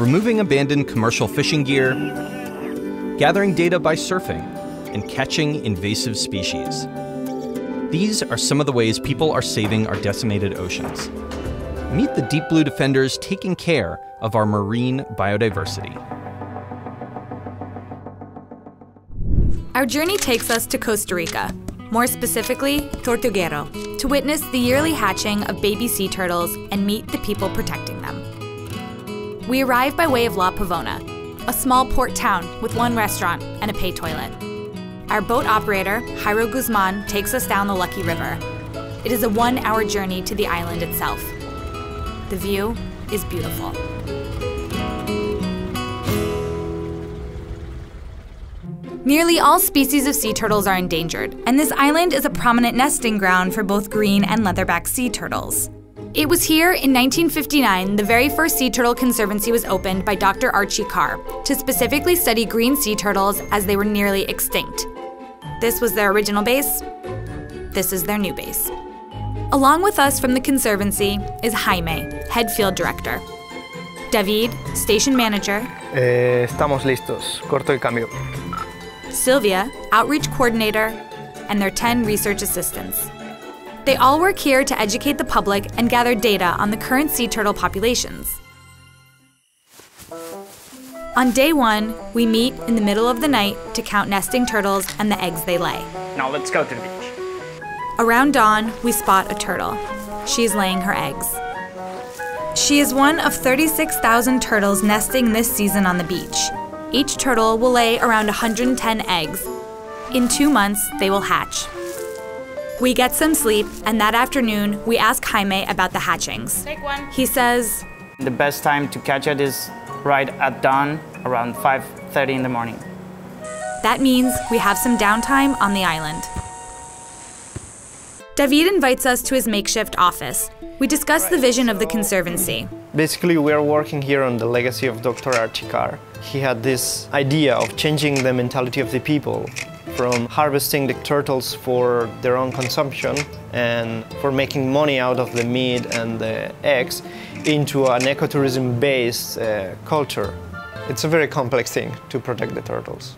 removing abandoned commercial fishing gear, gathering data by surfing, and catching invasive species. These are some of the ways people are saving our decimated oceans. Meet the Deep Blue Defenders taking care of our marine biodiversity. Our journey takes us to Costa Rica, more specifically, Tortuguero, to witness the yearly hatching of baby sea turtles and meet the people protecting them. We arrive by way of La Pavona, a small port town with one restaurant and a pay toilet. Our boat operator, Jairo Guzman, takes us down the Lucky River. It is a 1-hour journey to the island itself. The view is beautiful. Nearly all species of sea turtles are endangered, and this island is a prominent nesting ground for both green and leatherback sea turtles. It was here in 1959 the very first sea turtle conservancy was opened by Dr. Archie Carr to specifically study green sea turtles as they were nearly extinct. This was their original base. This is their new base. Along with us from the conservancy is Jaime, head field director. David, station manager. Estamos listos. Corto el cambio. Sylvia, outreach coordinator, and their 10 research assistants. They all work here to educate the public and gather data on the current sea turtle populations. On day one, we meet in the middle of the night to count nesting turtles and the eggs they lay. Now let's go to the beach. Around dawn, we spot a turtle. She's laying her eggs. She is one of 36,000 turtles nesting this season on the beach. Each turtle will lay around 110 eggs. In 2 months, they will hatch. We get some sleep, and that afternoon, we ask Jaime about the hatchings. Take one. He says, the best time to catch it is right at dawn, around 5:30 in the morning. That means we have some downtime on the island. David invites us to his makeshift office. We discuss the vision of the conservancy. Basically, we are working here on the legacy of Dr. Archie Carr. He had this idea of changing the mentality of the people from harvesting the turtles for their own consumption and for making money out of the meat and the eggs into an ecotourism-based culture. It's a very complex thing to protect the turtles.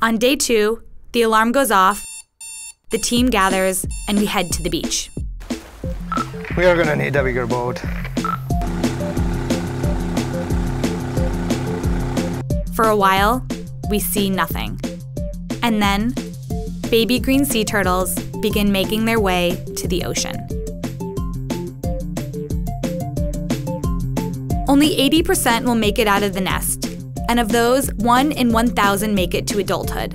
On day two, the alarm goes off. The team gathers, and we head to the beach. We are gonna need a bigger boat. For a while, we see nothing. And then, baby green sea turtles begin making their way to the ocean. Only 80% will make it out of the nest, and of those, 1 in 1,000 make it to adulthood.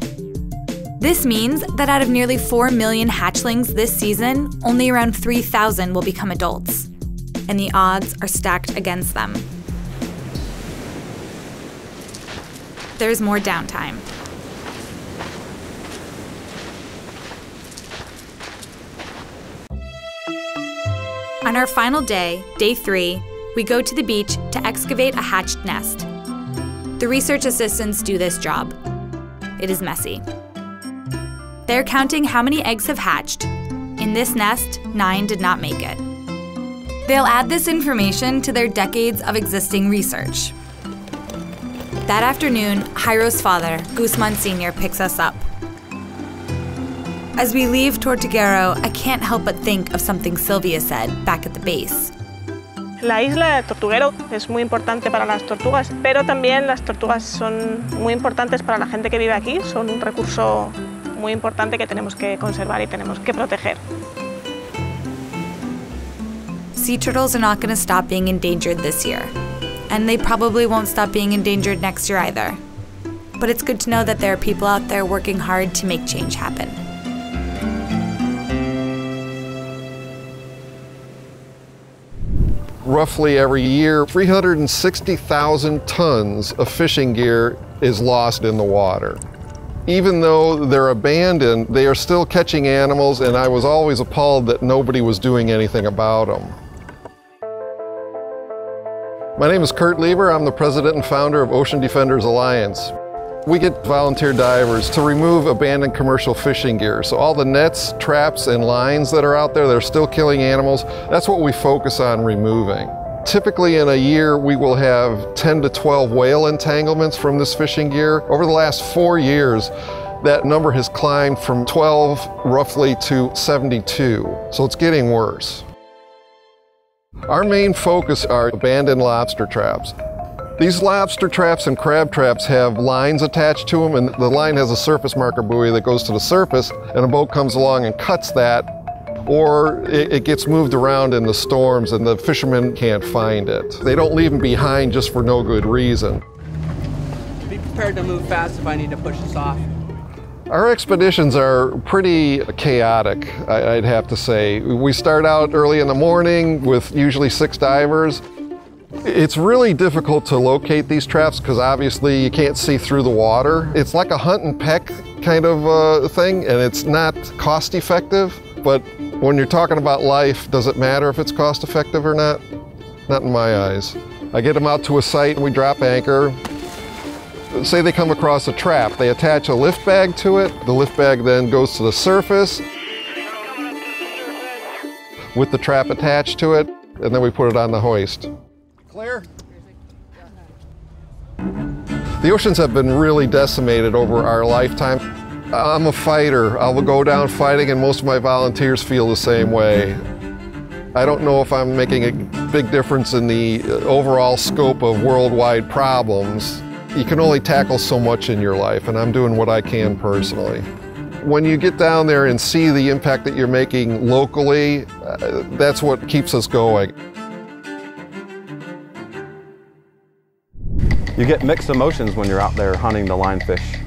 This means that out of nearly 4 million hatchlings this season, only around 3,000 will become adults. And the odds are stacked against them. There's more downtime. On our final day, day 3, we go to the beach to excavate a hatched nest. The research assistants do this job. It is messy. They're counting how many eggs have hatched. In this nest, 9 did not make it. They'll add this information to their decades of existing research. That afternoon, Jairo's father, Guzman Sr., picks us up. As we leave Tortuguero, I can't help but think of something Sylvia said back at the base. La isla de Tortuguero es muy importante para las tortugas, pero también las tortugas son muy importantes para la gente que vive aquí. Son un recurso muy importante que tenemos que conservar y tenemos que proteger. Sea turtles are not going to stop being endangered this year. And they probably won't stop being endangered next year either. But it's good to know that there are people out there working hard to make change happen. Roughly every year, 360,000 tons of fishing gear is lost in the water. Even though they're abandoned, they are still catching animals, and I was always appalled that nobody was doing anything about them. My name is Kurt Lieber. I'm the president and founder of Ocean Defenders Alliance. We get volunteer divers to remove abandoned commercial fishing gear. So all the nets, traps, and lines that are out there that are still killing animals, that's what we focus on removing. Typically in a year, we will have 10 to 12 whale entanglements from this fishing gear. Over the last 4 years, that number has climbed from 12 roughly to 72. So it's getting worse. Our main focus are abandoned lobster traps. These lobster traps and crab traps have lines attached to them, and the line has a surface marker buoy that goes to the surface, and a boat comes along and cuts that, or it gets moved around in the storms and the fishermen can't find it. They don't leave them behind just for no good reason. Be prepared to move fast if I need to push this off. Our expeditions are pretty chaotic, I'd have to say. We start out early in the morning with usually 6 divers. It's really difficult to locate these traps because obviously you can't see through the water. It's like a hunt and peck kind of thing, and it's not cost effective. But when you're talking about life, does it matter if it's cost effective or not? Not in my eyes. I get them out to a site and we drop anchor. Say they come across a trap, they attach a lift bag to it. The lift bag then goes to the surface with the trap attached to it, and then we put it on the hoist. Clear. The oceans have been really decimated over our lifetime. I'm a fighter. I will go down fighting, and most of my volunteers feel the same way. I don't know if I'm making a big difference in the overall scope of worldwide problems. You can only tackle so much in your life, and I'm doing what I can personally. When you get down there and see the impact that you're making locally, that's what keeps us going. You get mixed emotions when you're out there hunting the lionfish.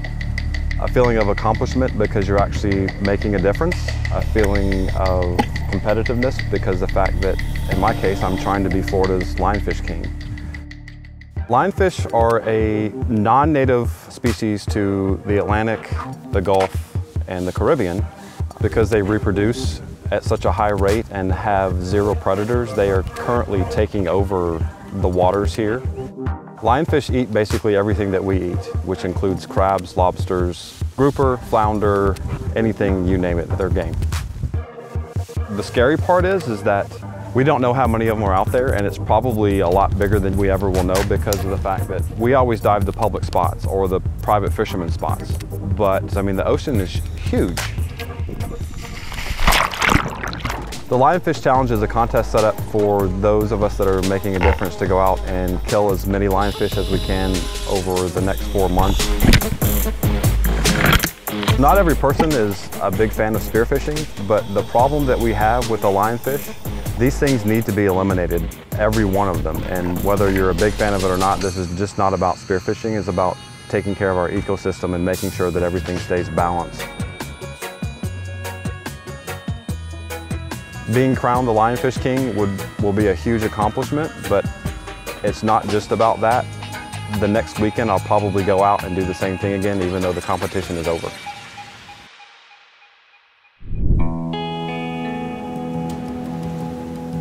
A feeling of accomplishment because you're actually making a difference. A feeling of competitiveness because the fact that, in my case, I'm trying to be Florida's lionfish king. Lionfish are a non-native species to the Atlantic, the Gulf, and the Caribbean. Because they reproduce at such a high rate and have 0 predators, they are currently taking over the waters here. Lionfish eat basically everything that we eat, which includes crabs, lobsters, grouper, flounder, anything, you name it, they're game. The scary part is that we don't know how many of them are out there, and it's probably a lot bigger than we ever will know because of the fact that we always dive the public spots or the private fishermen spots. But, I mean, the ocean is huge. The Lionfish Challenge is a contest set up for those of us that are making a difference to go out and kill as many lionfish as we can over the next 4 months. Not every person is a big fan of spearfishing, but the problem that we have with the lionfish, these things need to be eliminated, every one of them. And whether you're a big fan of it or not, this is just not about spearfishing. It's about taking care of our ecosystem and making sure that everything stays balanced. Being crowned the Lionfish King will be a huge accomplishment, but it's not just about that. The next weekend, I'll probably go out and do the same thing again, even though the competition is over.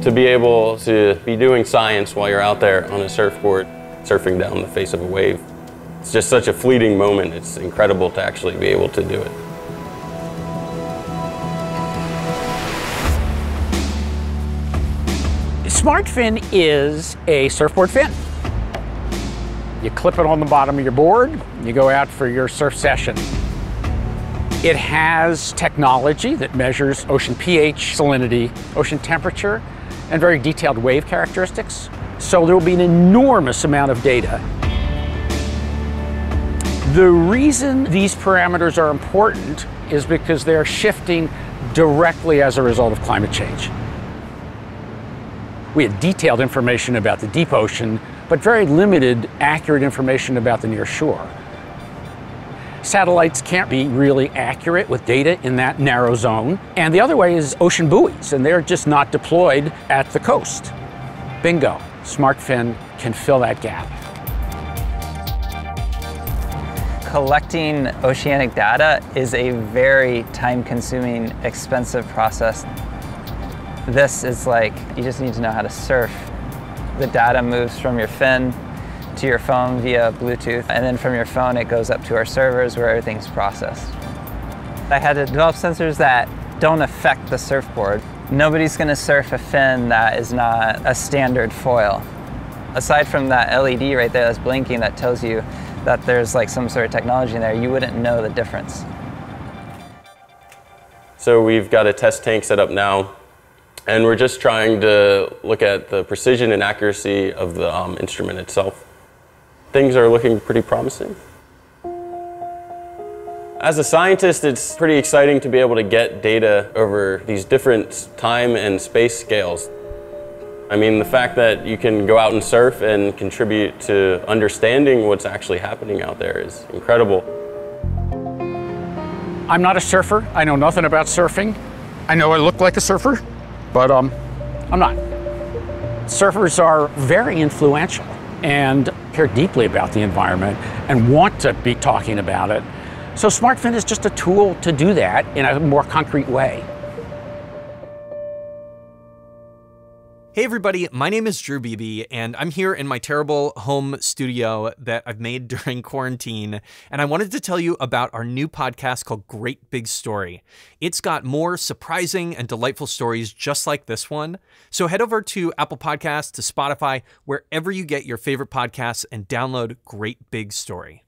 To be able to be doing science while you're out there on a surfboard, surfing down the face of a wave, it's just such a fleeting moment. It's incredible to actually be able to do it. SmartFin is a surfboard fin. You clip it on the bottom of your board, you go out for your surf session. It has technology that measures ocean pH, salinity, ocean temperature, and very detailed wave characteristics. So there will be an enormous amount of data. The reason these parameters are important is because they are shifting directly as a result of climate change. We had detailed information about the deep ocean, but very limited accurate information about the near shore. Satellites can't be really accurate with data in that narrow zone. And the other way is ocean buoys, and they're just not deployed at the coast. Bingo, SmartFin can fill that gap. Collecting oceanic data is a very time-consuming, expensive process. This is like, you just need to know how to surf. The data moves from your fin to your phone via Bluetooth, and then from your phone it goes up to our servers where everything's processed. I had to develop sensors that don't affect the surfboard. Nobody's gonna surf a fin that is not a standard foil. Aside from that LED right there that's blinking that tells you that there's like some sort of technology in there, you wouldn't know the difference. So we've got a test tank set up now, and we're just trying to look at the precision and accuracy of the instrument itself. Things are looking pretty promising. As a scientist, it's pretty exciting to be able to get data over these different time and space scales. I mean, the fact that you can go out and surf and contribute to understanding what's actually happening out there is incredible. I'm not a surfer. I know nothing about surfing. I know I look like a surfer, but I'm not. Surfers are very influential and care deeply about the environment and want to be talking about it. So SmartFin is just a tool to do that in a more concrete way. Hey everybody, my name is Drew Beebe, and I'm here in my terrible home studio that I've made during quarantine, and I wanted to tell you about our new podcast called Great Big Story. It's got more surprising and delightful stories just like this one, so head over to Apple Podcasts, to Spotify, wherever you get your favorite podcasts, and download Great Big Story.